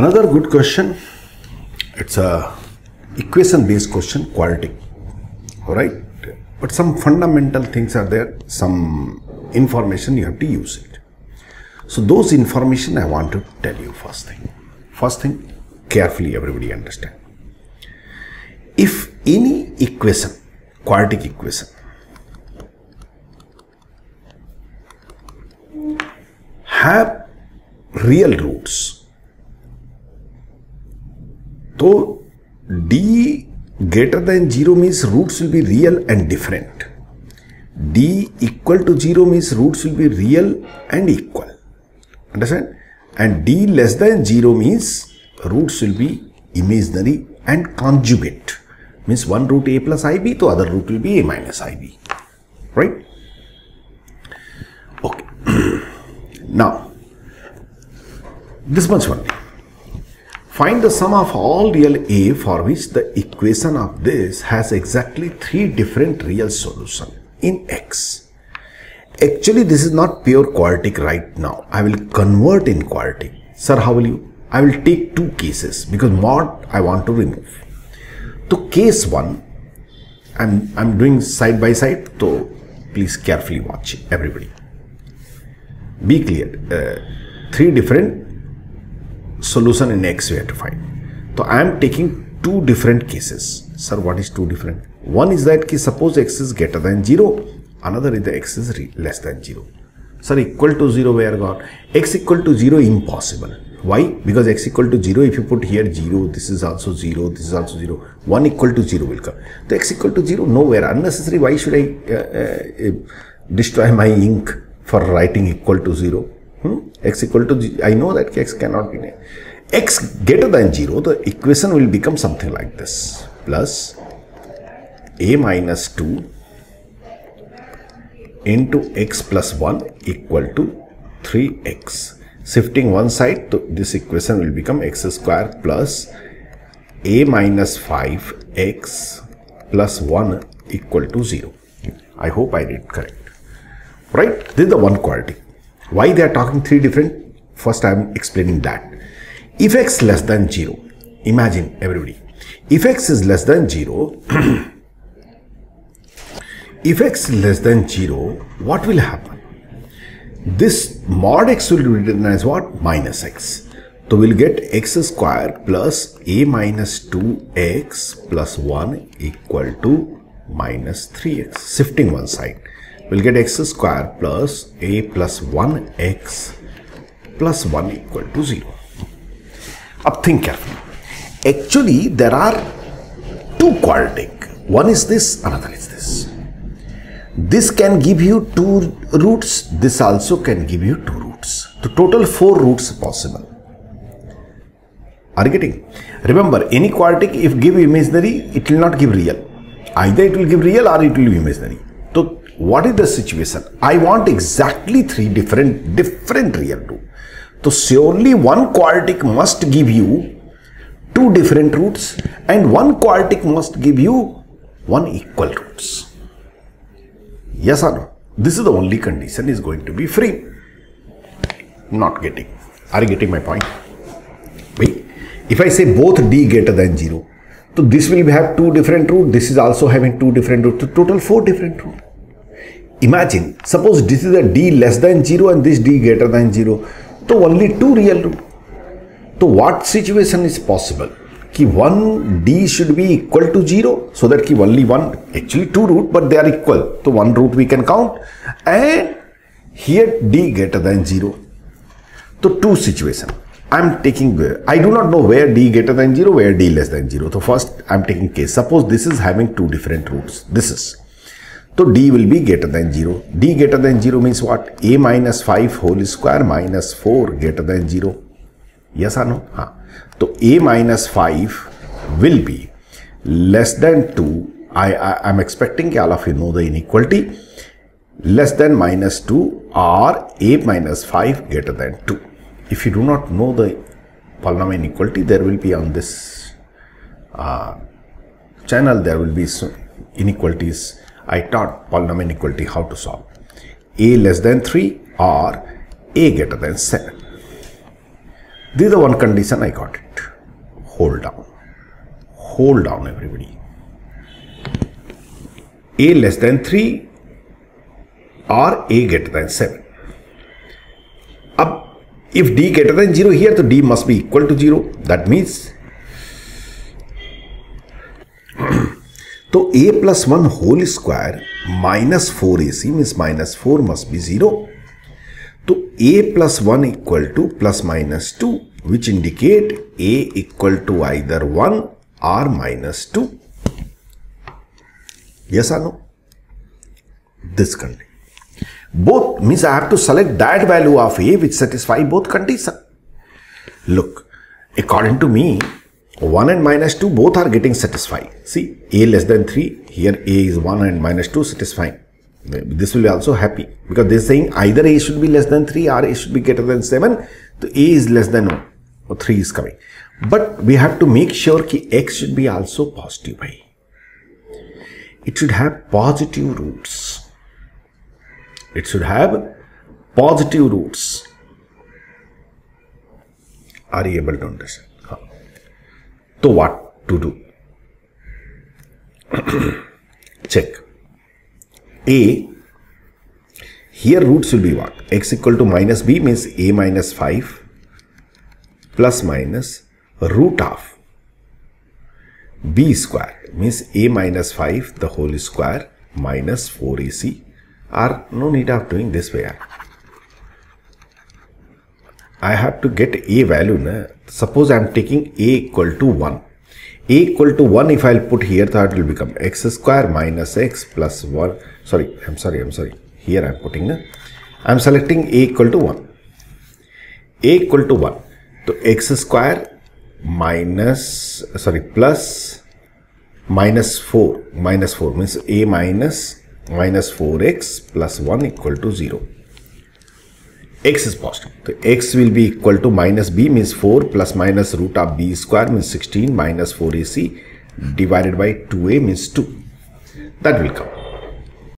Another good question, it's a equation based question, quadratic, alright, but some fundamental things are there, some information you have to use it. So those information I want to tell you first thing. First thing, carefully everybody understand. If any equation, quadratic equation, have real roots, so d greater than 0 means roots will be real and different. d equal to 0 means roots will be real and equal. Understand? And d less than 0 means roots will be imaginary and conjugate. Means one root a plus ib, to other root will be a minus ib. Right? Okay. Now, this much only. Find the sum of all real A for which the equation of this has exactly 3 different real solutions in X. Actually, this is not pure quadratic right now. I will convert in quadratic. Sir, how will you? I will take 2 cases because mod I want to remove. So, case 1, I'm doing side by side, so please carefully watch it, everybody. Be clear. 3 different solution in X we have to find. So I am taking 2 different cases. Sir, what is 2 different? One is that suppose X is greater than 0. Another is the X is less than 0. Sir, equal to 0 we are gone. X equal to 0 impossible. Why? Because X equal to 0, if you put here 0, this is also 0, this is also 0. 1 equal to 0 will come. The X equal to 0 nowhere. Unnecessary. Why should I destroy my ink for writing equal to 0? X equal to, I know that X cannot be named. X greater than 0, the equation will become something like this. Plus a minus 2 into X plus 1 equal to 3X. Shifting one side, to this equation will become X square plus a minus 5X plus 1 equal to 0. I hope I did correct. Right? This is the one quadratic. Why they are talking 3 different? First I am explaining that. If X less than 0, imagine everybody, if X is less than 0, if X less than 0, what will happen? This mod X will be written as what? Minus X. So we will get X square plus a minus 2X plus 1 equal to minus 3X. Shifting one side, we'll get X square plus a plus 1X plus 1 equal to 0. Now think carefully. Actually, there are 2 quadratic. One is this, another is this. This can give you 2 roots. This also can give you 2 roots. So total 4 roots possible. Are you getting? Remember, any quadratic, if give imaginary, it will not give real. Either it will give real or it will be imaginary. So what is the situation? I want exactly 3 different real root. So surely one quadratic must give you 2 different roots and one quadratic must give you 1 equal roots. Yes or no? This is the only condition is going to be free. Not getting. Are you getting my point? Wait. If I say both d greater than 0, so this will have 2 different roots. This is also having 2 different roots. So total 4 different roots. Imagine, suppose this is a d less than 0 and this d greater than 0. So only 2 real root. So what situation is possible? Ki one d should be equal to 0 so that ki only one, actually 2 root, but they are equal. So one root we can count and here d greater than 0. So 2 situation. I do not know where d greater than 0, where d less than 0. So first I am taking case. Suppose this is having 2 different roots. This is. So d will be greater than 0. d greater than 0 means what? a minus 5 whole square minus 4 greater than 0. Yes or no? Huh. So a minus 5 will be less than 2. I'm expecting all of you know the inequality. Less than minus 2 or a minus 5 greater than 2. If you do not know the polynomial inequality, there will be on this channel, there will be some inequalities. I taught polynomial inequality how to solve. A less than 3 or A greater than 7. This is the one condition I got it. Hold down everybody. A less than 3 or A greater than 7. Now, if D greater than 0 here, so D must be equal to 0. That means, so A plus 1 whole square minus 4AC means minus 4 must be 0. So A plus 1 equal to plus minus 2, which indicate A equal to either 1 or minus 2. Yes or no? This condition. Both means I have to select that value of A which satisfy both conditions. Look, according to me, 1 and minus 2 both are getting satisfied. See, A less than 3, here A is 1 and minus 2 satisfying. This will be also happy because they are saying either A should be less than 3 or A should be greater than 7. So A is less than 1 or 3 is coming. But we have to make sure that X should be also positive. It should have positive roots. It should have positive roots. Are you able to understand? So what to do? Check. A, here roots will be what? X equal to minus B means A minus 5 plus minus root of B square means A minus 5 the whole square minus 4AC. Or no need of doing this way. I have to get A value. Na? Suppose I am taking A equal to 1. A equal to 1 if I will put here, that will become X square minus X plus 1. Sorry, I'm sorry. Here I am putting. Na? I am selecting A equal to 1. A equal to 1. So X square minus, sorry, plus minus 4. Minus 4 means A minus 4X plus 1 equal to 0. X is positive. So X will be equal to minus B means 4 plus minus root of B square means 16 minus 4AC divided by 2A means 2. That will come.